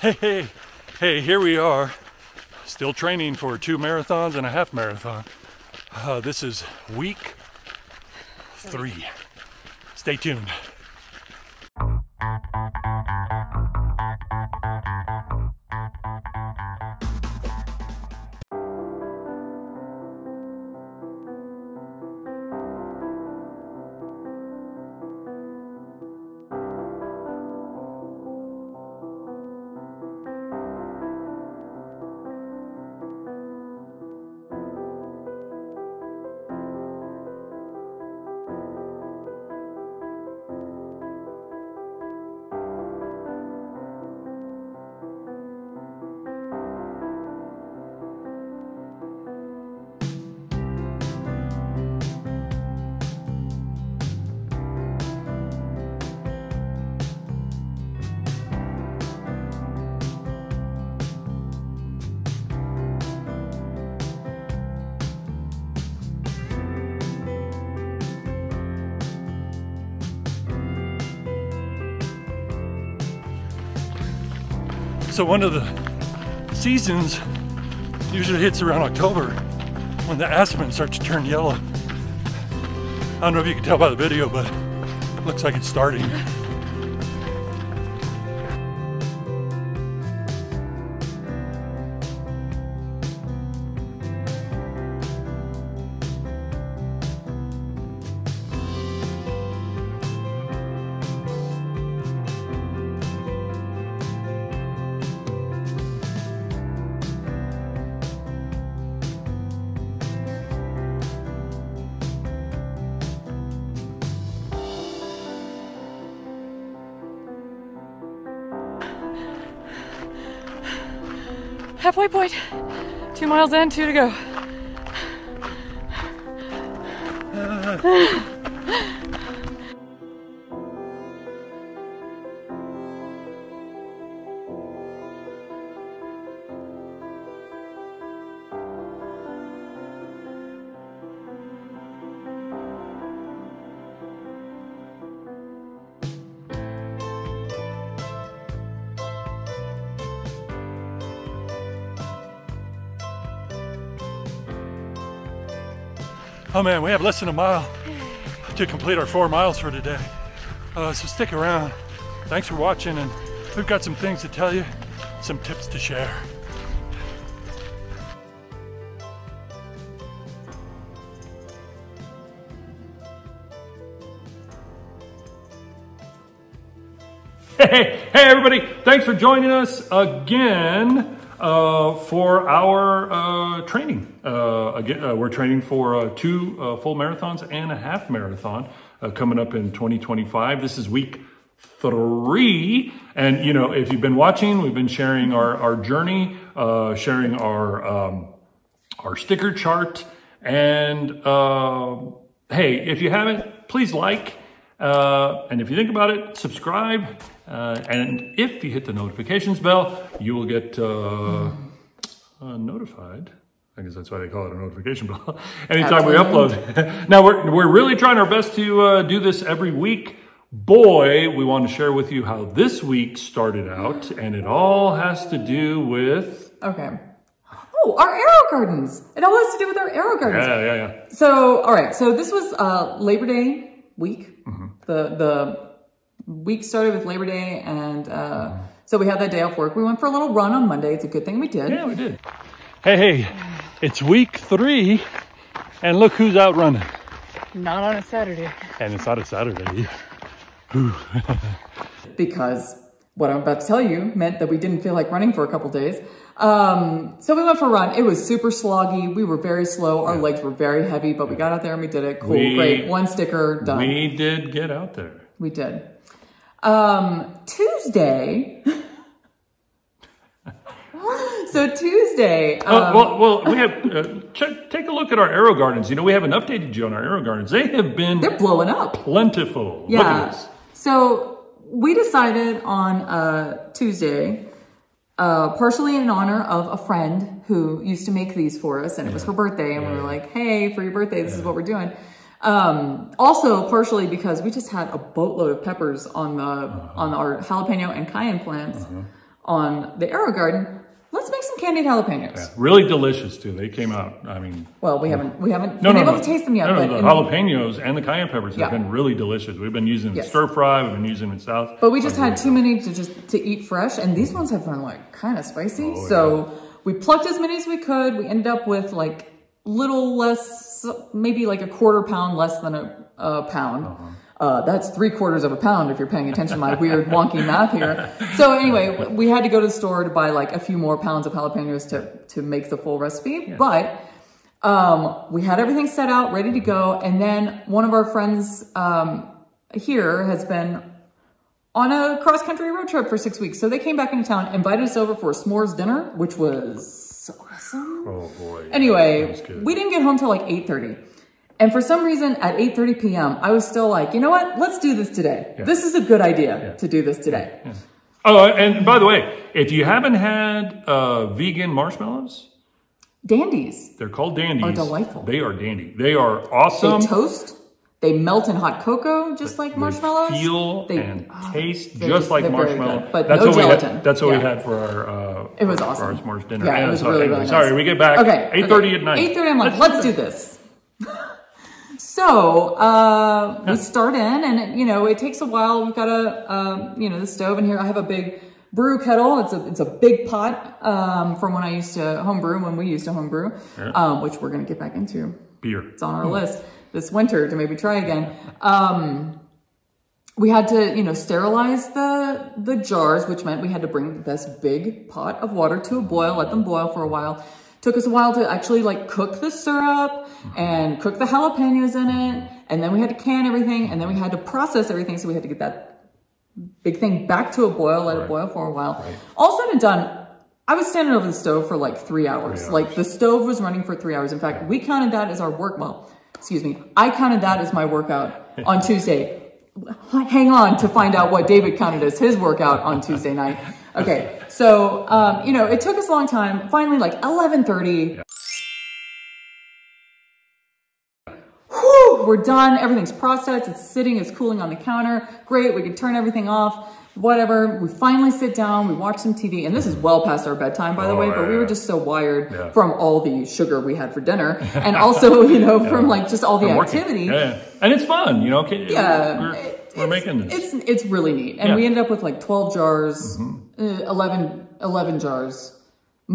Hey, here we are, still training for 2 marathons and a half marathon. This is week 3. Stay tuned. So one of the seasons usually hits around October when the aspen starts to turn yellow. I don't know if you can tell by the video, but it looks like it's starting. Halfway point, 2 miles in, 2 to go. Oh man, we have less than a mile to complete our 4 miles for today. So stick around. Thanks for watching, and we've got some things to tell you, some tips to share. Hey everybody, thanks for joining us again. For our training. We're training for 2 full marathons and a half marathon coming up in 2025. This is week 3. And, you know, if you've been watching, we've been sharing our journey, sharing our sticker chart. And hey, if you haven't, please like. And if you think about it, subscribe. And if you hit the notifications bell, you will get notified. I guess that's why they call it a notification bell. Anytime we upload. Now, we're really trying our best to do this every week. Boy, we want to share with you how this week started out. And it all has to do with... Okay. Oh, our AeroGardens. It all has to do with our AeroGardens. Yeah. So, all right. So this was Labor Day week. Mm-hmm. The week started with Labor Day, and so we had that day off work. We went for a little run on Monday. It's a good thing we did. Yeah, we did. Hey, it's week 3, and look who's out running. Not on a Saturday. And it's not a Saturday. Because what I'm about to tell you meant that we didn't feel like running for a couple days. So we went for a run. It was super sloggy. We were very slow. Our legs were very heavy, but we got out there and we did it. Cool, great. 1 sticker, done. We did get out there. We did. Tuesday. So Tuesday. Well, we have, take a look at our AeroGardens. You know, we haven't updated you on our AeroGardens. They have been. They're blowing up. Plentiful. Yeah. Look at this. So we decided on Tuesday. Partially in honor of a friend who used to make these for us, and it was her birthday, and we were like, hey, for your birthday, this is what we're doing. Also, partially because we just had a boatload of peppers on our jalapeno and cayenne plants on the AeroGarden, let's make some candied jalapenos. Yeah, really delicious too. They came out, I mean. Well, we haven't been able to taste them yet. The jalapenos and the cayenne peppers have been really delicious. We've been using them in stir fry, we've been using them in salad. But we just had too many to eat fresh, and these ones have been like kind of spicy. Oh, so we plucked as many as we could. We ended up with like little less, maybe like a quarter pound less than a pound. That's 3/4 of a pound if you're paying attention to my weird wonky math here. So anyway, we had to go to the store to buy like a few more pounds of jalapenos to make the full recipe. Yeah. But we had everything set out, ready to go. And then one of our friends here has been on a cross-country road trip for 6 weeks. So they came back into town, invited us over for a s'mores dinner, which was so awesome. Oh boy. Anyway, we didn't get home till like 8:30. And for some reason, at 8:30 p.m., I was still like, you know what? Let's do this today. Yeah. This is a good idea to do this today. Yeah. Yeah. Oh, and by the way, if you haven't had vegan marshmallows, Dandies. They're called Dandies. Are delightful. They are dandy. They are awesome. They toast. They melt in hot cocoa, just like marshmallows. They feel and taste just like marshmallows. But no gelatin. That's what we had for our s'mores dinner. Yeah, it was really nice. Sorry, we get back 8:30 at night. 8:30, I'm like, let's do this. So we start in, and you know, it takes a while. We've got a you know, the stove in here. I have a big brew kettle. It's a big pot from when I used to homebrew, when we used to homebrew, which we're gonna get back into. Beer. It's on our list this winter to maybe try again. We had to, you know, sterilize the jars, which meant we had to bring this big pot of water to a boil, let them boil for a while. Took us a while to actually like cook the syrup and cook the jalapenos in it. And then we had to can everything, and then we had to process everything. So we had to get that big thing back to a boil, let it boil for a while. All said and done, I was standing over the stove for like 3 hours. Like the stove was running for 3 hours. In fact, we counted that as our work. Well, excuse me, I counted that as my workout on Tuesday. Hang on to find out what David counted as his workout on Tuesday night. Okay, so, you know, it took us a long time. Finally, like 11:30. Whew, we're done. Everything's processed. It's sitting. It's cooling on the counter. Great. We can turn everything off, whatever. We finally sit down. We watch some TV. And this is well past our bedtime, by the way. But we were just so wired from all the sugar we had for dinner. And also, you know, from like just all the activity. Yeah. And it's fun, you know. We're making this. It's really neat. And we ended up with like 12 jars, 11 jars.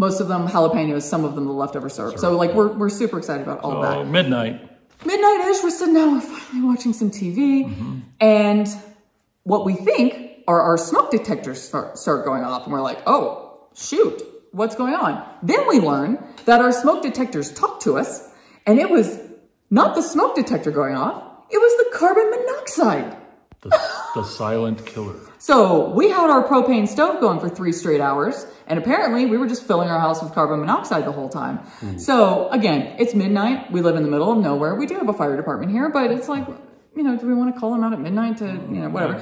Most of them jalapenos, some of them the leftover syrup. So like we're super excited about all that. Midnight-ish, we're sitting down, we're finally watching some TV. And what we think are our smoke detectors start going off. And we're like, oh, shoot, what's going on? Then we learn that our smoke detectors talked to us. And it was not the smoke detector going off. It was the carbon monoxide. The silent killer. So we had our propane stove going for 3 straight hours, and apparently we were just filling our house with carbon monoxide the whole time. So again, it's midnight. We live in the middle of nowhere. We do have a fire department here, but it's like, you know, do we want to call them out at midnight to, you know, whatever.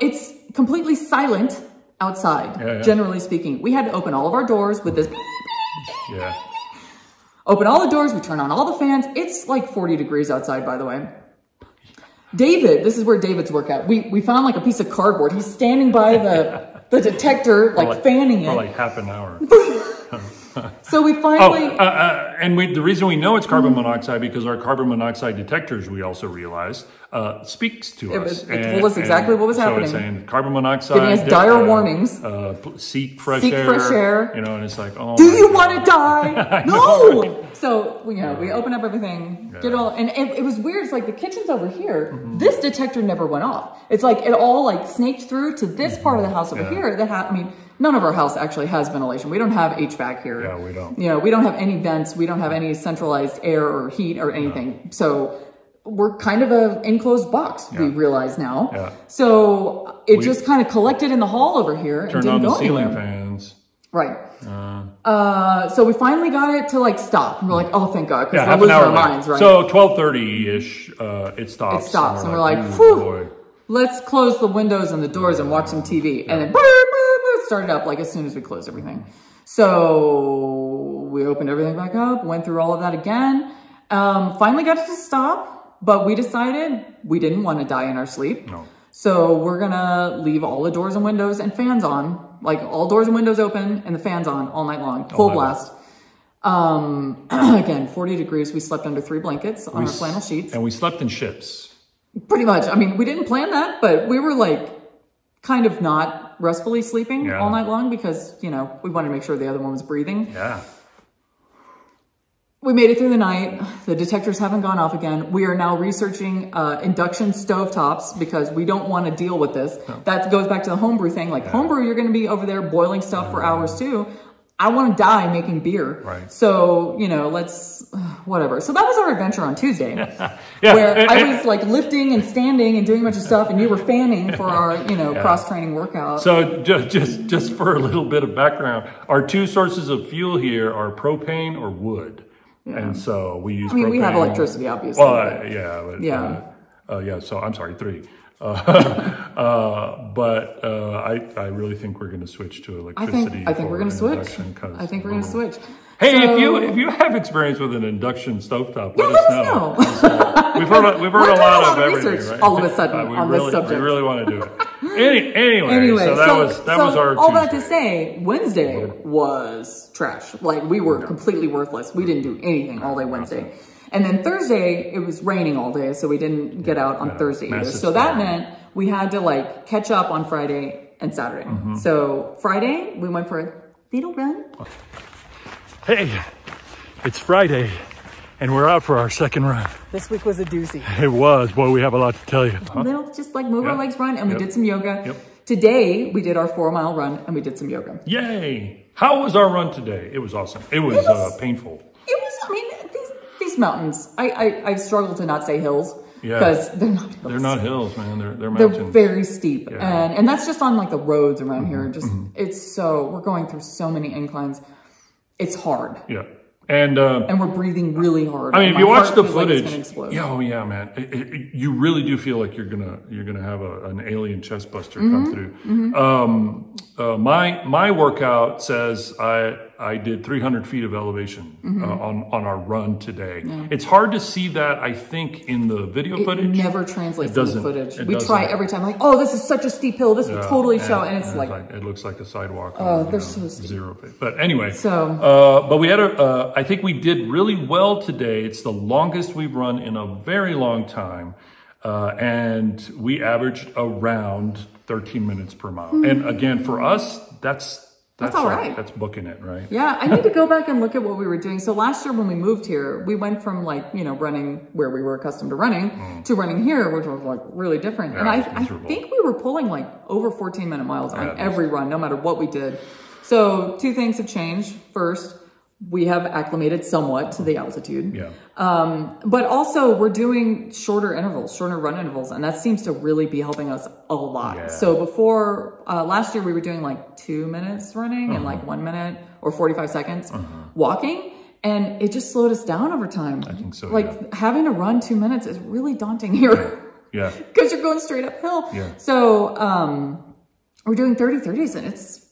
It's completely silent outside, generally speaking. We had to open all of our doors with this. Open all the doors. We turn on all the fans. It's like 40 degrees outside, by the way. David, this is where David's workout. We found like a piece of cardboard. He's standing by the detector, like fanning it. For like half an hour. So we finally... and the reason we know it's carbon monoxide, because our carbon monoxide detectors, we also realized, speaks to us. It told us exactly what was happening. So it's saying carbon monoxide... Giving us dire warnings. Seek fresh air. You know, and it's like, oh... Do you want to die? No! So, you know, we open up everything, get all... And it was weird. It's like the kitchen's over here. This detector never went off. It's like it all like snaked through to this part of the house over here. I mean, none of our house actually has ventilation. We don't have HVAC here. Yeah, we don't. You know, we don't have any vents. We don't have any centralized air or heat or anything. So we're kind of an enclosed box, we realize now. So it just kind of collected in the hall over here. Turned on the ceiling fans. Right. So we finally got it to like stop. And we're like, oh, thank God. Because we're losing our minds, right? So 12:30-ish, it stops. It stops. And we're like, whew, let's close the windows and the doors and watch some TV. And then started up like as soon as we closed everything. So we opened everything back up, went through all of that again. Finally got it to stop, but we decided we didn't want to die in our sleep. So we're gonna leave all the doors and windows and fans on, like all doors and windows open and the fans on all night long, full blast. Again, 40 degrees. We slept under 3 blankets on our flannel sheets. And we slept in ships. Pretty much. I mean, we didn't plan that, but we were like kind of not restfully sleeping all night long because, you know, we wanted to make sure the other one was breathing. Yeah. We made it through the night. The detectors haven't gone off again. We are now researching induction stovetops because we don't want to deal with this. No. That goes back to the homebrew thing. Like homebrew, you're going to be over there boiling stuff for hours too. I want to die making beer. Right. So, you know, let's, whatever. So that was our adventure on Tuesday where I was like lifting and standing and doing a bunch of stuff and you were fanning for our, you know, cross training workout. So just for a little bit of background, our two sources of fuel here are propane or wood. Yeah. And so we use propane. We have electricity, obviously. Well, so I'm sorry, 3. I really think we're going to switch to electricity. I think we're going to switch. I think we're going to switch. Hey, so, if you have experience with an induction stovetop, let us know. So we've heard a lot of research, everything, right? All of a sudden on this subject. We really want to do it. Anyway, so that was our Tuesday. All that to say, Wednesday was trash. Like we were completely worthless. We didn't do anything all day Wednesday. And then Thursday, it was raining all day, so we didn't get out on Thursday either. So that meant we had to like catch up on Friday and Saturday. Mm-hmm. So Friday, we went for a little run. Hey, it's Friday, and we're out for our second run. This week was a doozy. It was. Boy, we have a lot to tell you. Huh? Little, just like move our legs, run, and we did some yoga. Yep. Today, we did our 4-mile run, and we did some yoga. Yay! How was our run today? It was awesome. It was painful. It was, I mean... mountains. I struggle to not say hills because they're not hills. They're not hills, man. They're mountains. They're very steep. Yeah. And that's just on like the roads around here. Just we're going through so many inclines. It's hard. Yeah. And we're breathing really hard. I mean, if you watch the footage, like man, you really do feel like you're gonna have an alien chest buster come through. My workout says I did 300 feet of elevation on our run today. Yeah. It's hard to see that, I think, in the video footage. It never translates in the footage. We try every time, like, oh, this is such a steep hill. This will totally show. And it's like... It looks like a sidewalk. Oh, they're so steep. Zero feet. But anyway, so but we had I think we did really well today. It's the longest we've run in a very long time. And we averaged around 13 minutes per mile. And again, for us, that's all right. That's booking it, right? Yeah, I need to go back and look at what we were doing. So last year when we moved here, we went from like, you know, running where we were accustomed to running to running here, which was like really different. Yeah, and I think we were pulling like over 14-minute miles on every run, no matter what we did. So 2 things have changed. First, we have acclimated somewhat to the altitude. Yeah. But also we're doing shorter intervals, shorter run intervals, and that seems to really be helping us a lot. Yeah. So before, last year we were doing like 2 minutes running and like 1 minute or 45 seconds walking, and it just slowed us down over time. I think so, like having to run 2 minutes is really daunting here. Yeah. Because you're going straight uphill. Yeah. So we're doing 30-30s and it's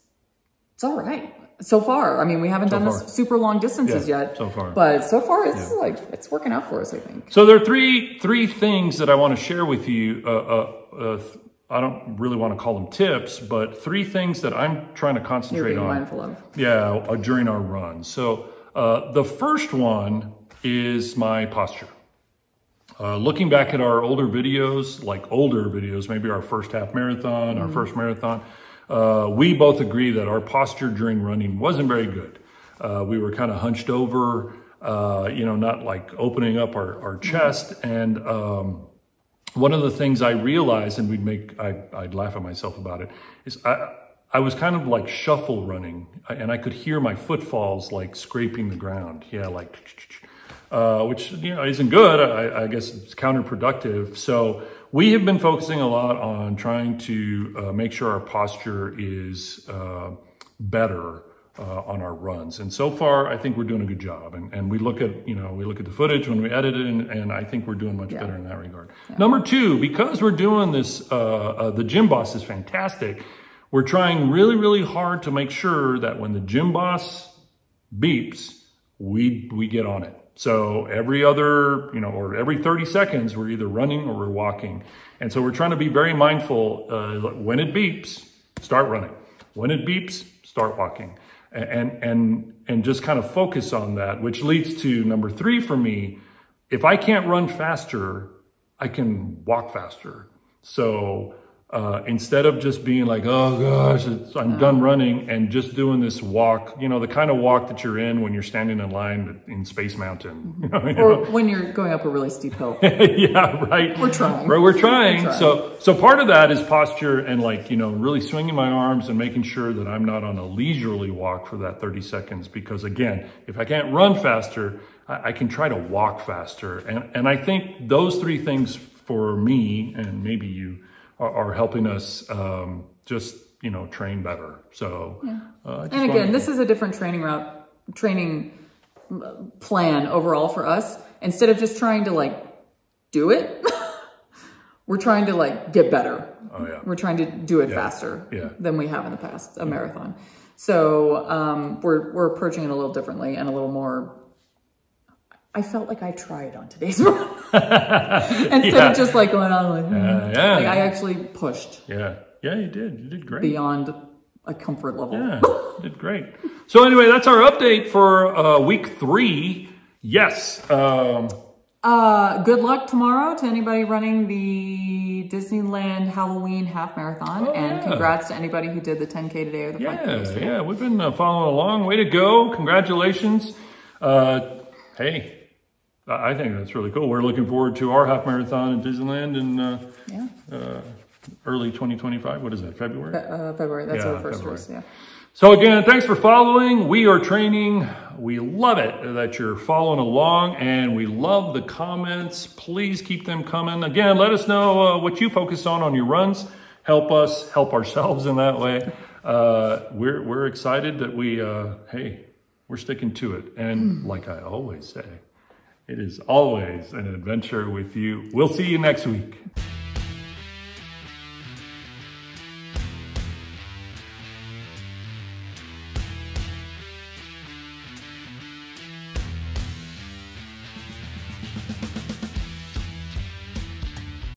all right. So far, I mean, we haven't done this super long distances yet. So far, but so far, it's like it's working out for us, I think. So there are three things that I want to share with you. I don't really want to call them tips, but 3 things that I'm trying to concentrate on. Mindful of. Yeah, during our run. So the first one is my posture. Looking back at our older videos, maybe our first half marathon, our first marathon. We both agree that our posture during running wasn't very good. We were kind of hunched over, you know, not like opening up our chest. And one of the things I realized, and I'd laugh at myself about it, is I was kind of like shuffle running, and I could hear my footfalls like scraping the ground. Yeah, like, which, you know, isn't good. I guess it's counterproductive. So we have been focusing a lot on trying to make sure our posture is better on our runs. And so far, I think we're doing a good job. And we look at, you know, the footage when we edit it, and I think we're doing much better in that regard. Yeah. Number 2, because we're doing this, the gym boss is fantastic. We're trying really, really hard to make sure that when the gym boss beeps, we get on it. So every other, or every 30 seconds, we're either running or we're walking. And so we're trying to be very mindful. When it beeps, start running. When it beeps, start walking. And just kind of focus on that, which leads to number three for me. If I can't run faster, I can walk faster. So instead of just being like, oh gosh, I'm done running, and just doing this walk, the kind of walk that you're in when you're standing in line in Space Mountain. Or when you're going up a really steep hill. Yeah, right. We're trying. So part of that is posture and really swinging my arms and making sure that I'm not on a leisurely walk for that 30 seconds. Because again, if I can't run faster, I can try to walk faster. And I think those three things for me, and maybe you, are helping us just train better. So yeah. And again, this is a different training plan overall for us. Instead of just trying to do it, we're trying to get better. Oh yeah, we're trying to do it faster than we have in the past, a marathon. So we're approaching it a little differently and a little more. I felt like I tried on today's run. Instead of just going on I actually pushed. Yeah. Yeah, you did. You did great. Beyond a comfort level. Yeah, you did great. So anyway, that's our update for week three. Yes. Good luck tomorrow to anybody running the Disneyland Halloween Half Marathon. And congrats to anybody who did the 10K today or the 5K. Yeah, we've been following along. Way to go. Congratulations. Hey. I think that's really cool. We're looking forward to our half marathon in Disneyland in early 2025. What is that, February? February, that's our first race, So again, thanks for following. We are training. We love it that you're following along, and we love the comments. Please keep them coming. Again, let us know what you focus on your runs. Help us, help ourselves in that way. We're excited that we're sticking to it. And like I always say, it is always an adventure with you. We'll see you next week.